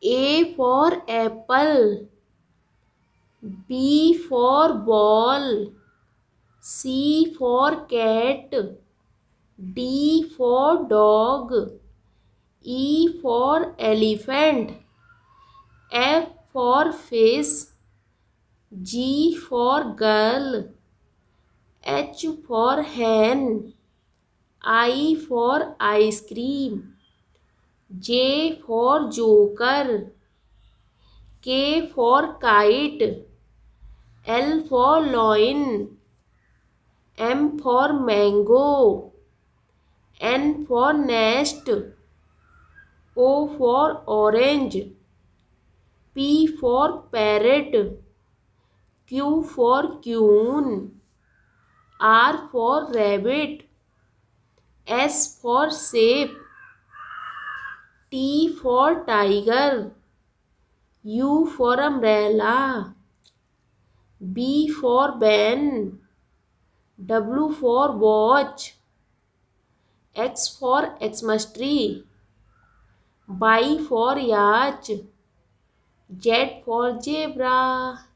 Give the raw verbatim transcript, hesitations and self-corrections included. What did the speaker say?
A for apple, B for ball, C for cat, D for dog, E for elephant, F for fish, G for girl, H for hen, I for ice cream, J for joker, K for kite, L for lion, M for mango, N for nest, O for orange, P for parrot, Q for queen, R for rabbit, S for safe, T for tiger, U for umbrella, B for ban, W for watch, X for Xmas tree, Y for yacht, Z for zebra.